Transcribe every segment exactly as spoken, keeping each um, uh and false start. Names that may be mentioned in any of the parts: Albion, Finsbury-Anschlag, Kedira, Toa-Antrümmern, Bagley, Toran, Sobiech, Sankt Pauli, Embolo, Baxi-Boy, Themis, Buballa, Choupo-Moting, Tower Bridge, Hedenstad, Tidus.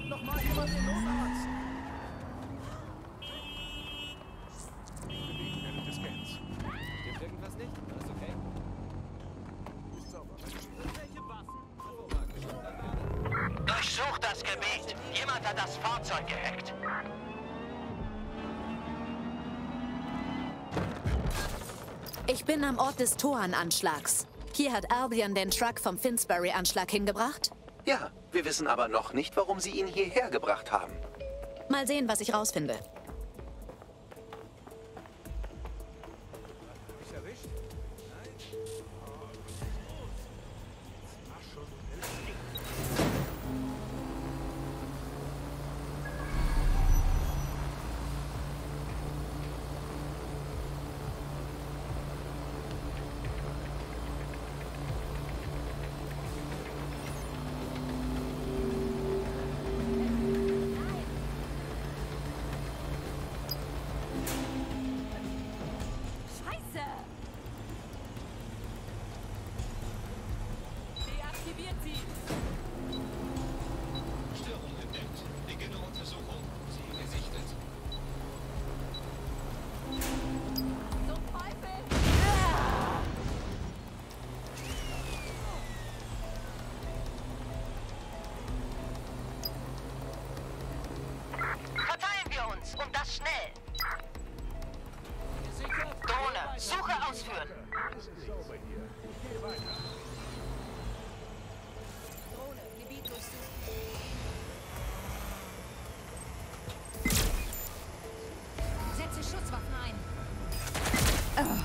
Verdammt nochmal, jemand den Notarzt! Bewegen während des Scans. Gibt irgendwas nicht? Alles okay? Ist sauber. Welche Waffen? Durchsucht das Gebiet! Jemand hat das Fahrzeug gehackt! Ich bin am Ort des Toran-Anschlags. Hier hat Albion den Truck vom Finsbury-Anschlag hingebracht? Ja, wir wissen aber noch nicht, warum sie ihn hierher gebracht haben. Mal sehen, was ich rausfinde. Und das schnell. Drohne, Suche ausführen. Das ist sauber hier. Ich gehe weiter. Drohne, Gebiet durchsuchen. Setze Schusswaffen ein. Oh.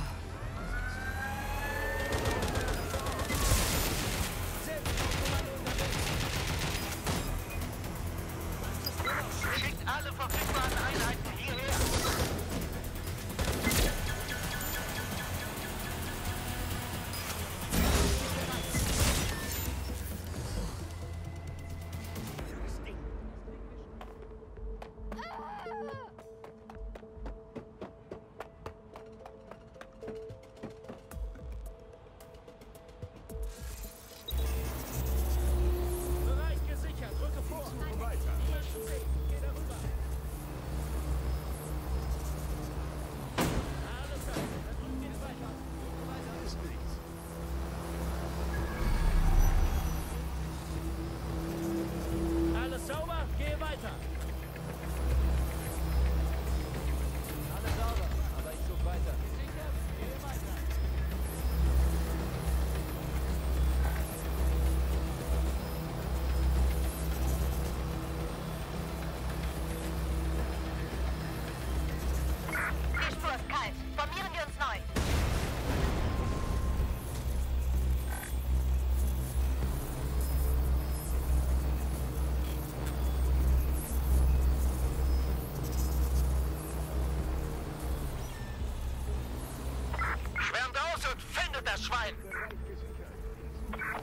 Das Schwein!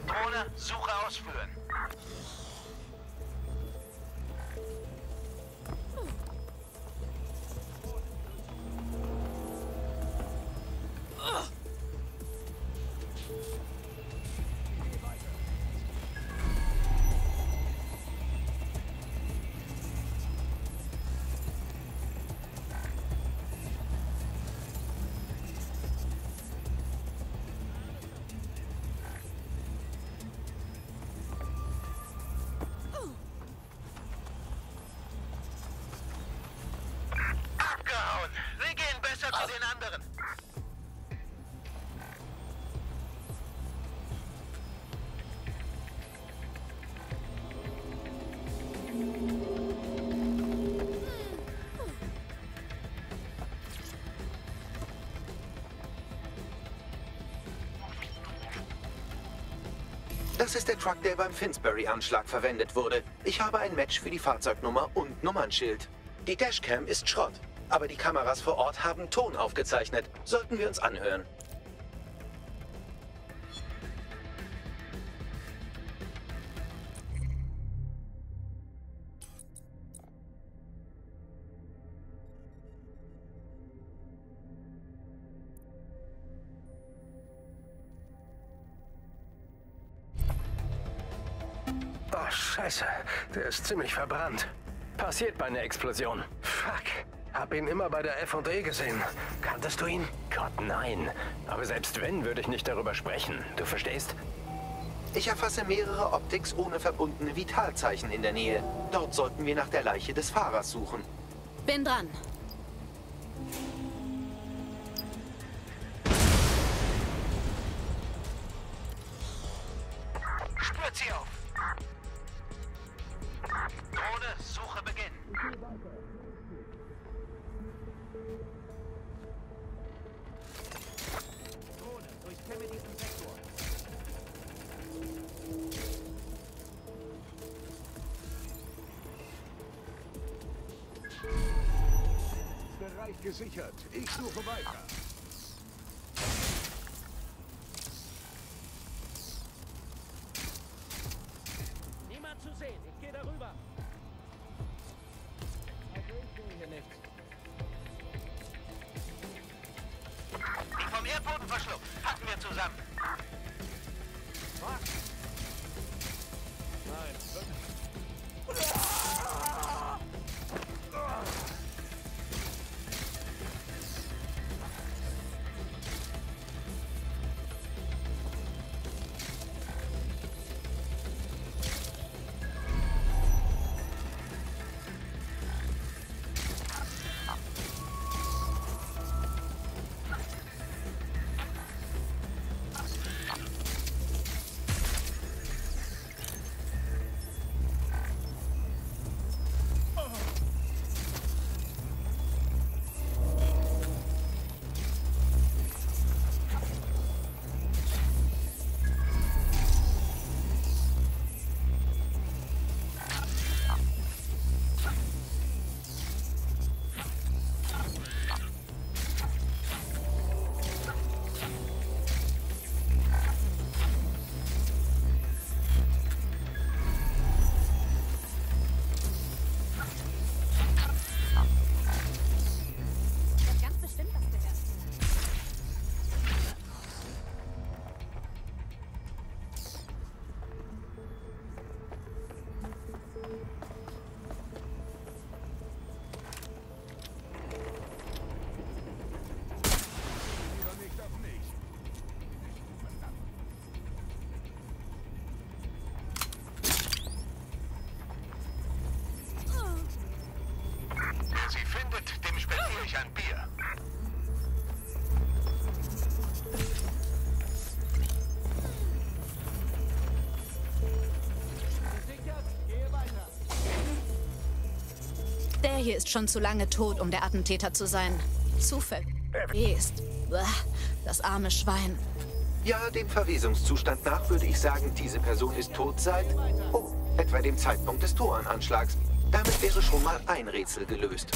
Drohne, Suche ausführen. Das ist der Truck, der beim Finsbury-Anschlag verwendet wurde. Ich habe ein Match für die Fahrzeugnummer und Nummernschild. Die Dashcam ist Schrott, aber die Kameras vor Ort haben Ton aufgezeichnet. Sollten wir uns anhören. Oh, scheiße. Der ist ziemlich verbrannt. Passiert bei einer Explosion. Fuck. Hab ihn immer bei der F und E gesehen. Kanntest du ihn? Gott, nein. Aber selbst wenn, würde ich nicht darüber sprechen. Du verstehst? Ich erfasse mehrere Optics ohne verbundene Vitalzeichen in der Nähe. Dort sollten wir nach der Leiche des Fahrers suchen. Bin dran. Spürt sie auf. Drohne, Suche beginnen. Drohne, durchkämme diesen Sektor. Bereich gesichert. Ich suche weiter. Niemand zu sehen. Ich gehe darüber. Die vom Erdboden verschluckt. Packen wir zusammen. Was? Nein. Der hier ist schon zu lange tot, um der Attentäter zu sein. Zufall. Ist. Das arme Schwein. Ja, dem Verwesungszustand nach würde ich sagen, diese Person ist tot seit, oh, etwa dem Zeitpunkt des Toran-Anschlags. Damit wäre schon mal ein Rätsel gelöst.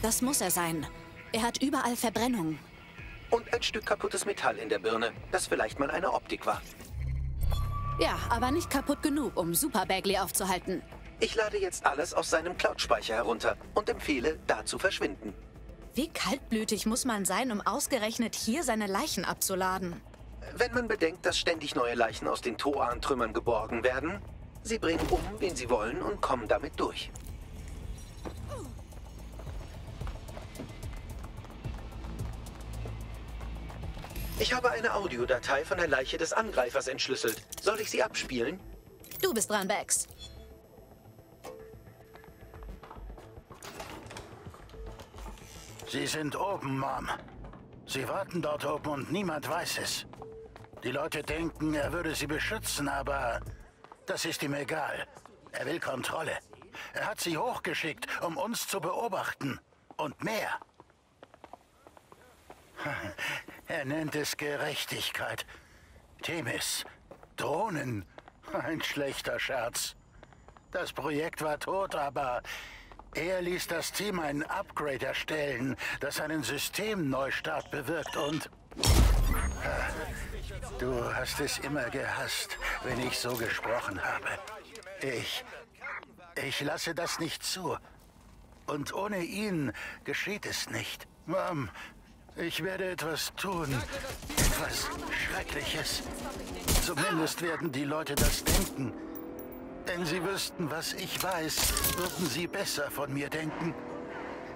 Das muss er sein. Er hat überall Verbrennung. Und ein Stück kaputtes Metall in der Birne, das vielleicht mal eine Optik war. Ja, aber nicht kaputt genug, um Super Bagley aufzuhalten. Ich lade jetzt alles aus seinem Cloud-Speicher herunter und empfehle, da zu verschwinden. Wie kaltblütig muss man sein, um ausgerechnet hier seine Leichen abzuladen? Wenn man bedenkt, dass ständig neue Leichen aus den Toa-Antrümmern geborgen werden, sie bringen um, wen sie wollen und kommen damit durch. Ich habe eine Audiodatei von der Leiche des Angreifers entschlüsselt. Soll ich sie abspielen? Du bist dran, Bax. Sie sind oben, Mom. Sie warten dort oben und niemand weiß es. Die Leute denken, er würde sie beschützen, aber das ist ihm egal. Er will Kontrolle. Er hat sie hochgeschickt, um uns zu beobachten. Und mehr. Er nennt es Gerechtigkeit. Themis. Drohnen. Ein schlechter Scherz. Das Projekt war tot, aber er ließ das Team einen Upgrade erstellen, das einen Systemneustart bewirkt und... Du hast es immer gehasst, wenn ich so gesprochen habe. Ich... Ich lasse das nicht zu. Und ohne ihn geschieht es nicht. Mom, ich werde etwas tun. Etwas Schreckliches. Zumindest werden die Leute das denken. Wenn sie wüssten, was ich weiß, würden sie besser von mir denken.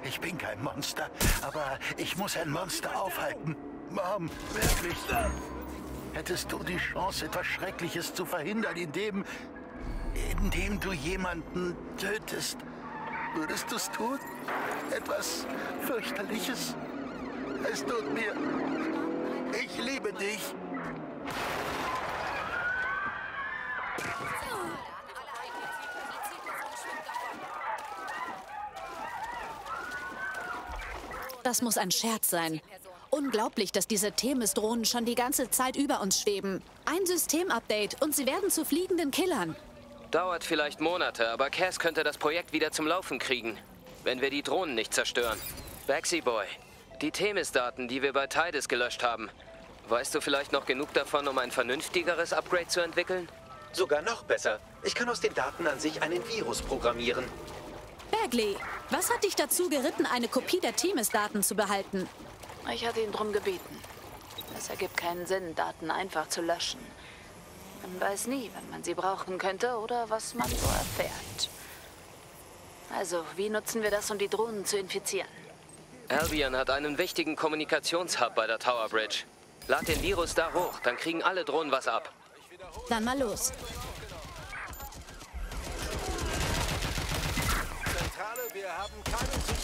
Ich bin kein Monster, aber ich muss ein Monster aufhalten. Mom, wirklich. Hättest du die Chance, etwas Schreckliches zu verhindern, indem... indem du jemanden tötest, würdest du es tun? Etwas Fürchterliches? Es tut mir... Ich liebe dich. Das muss ein Scherz sein. Unglaublich, dass diese Themis-Drohnen schon die ganze Zeit über uns schweben. Ein Systemupdate und sie werden zu fliegenden Killern. Dauert vielleicht Monate, aber Cass könnte das Projekt wieder zum Laufen kriegen, wenn wir die Drohnen nicht zerstören. Baxi-Boy, die Themis-Daten, die wir bei Tidus gelöscht haben. Weißt du vielleicht noch genug davon, um ein vernünftigeres Upgrade zu entwickeln? Sogar noch besser. Ich kann aus den Daten an sich einen Virus programmieren. Bagley, was hat dich dazu geritten, eine Kopie der Themis-Daten zu behalten? Ich hatte ihn drum gebeten. Es ergibt keinen Sinn, Daten einfach zu löschen. Man weiß nie, wann man sie brauchen könnte oder was man so erfährt. Also, wie nutzen wir das, um die Drohnen zu infizieren? Albion hat einen wichtigen Kommunikationshub bei der Tower Bridge. Lad den Virus da hoch, dann kriegen alle Drohnen was ab. Dann mal los. Wir haben keine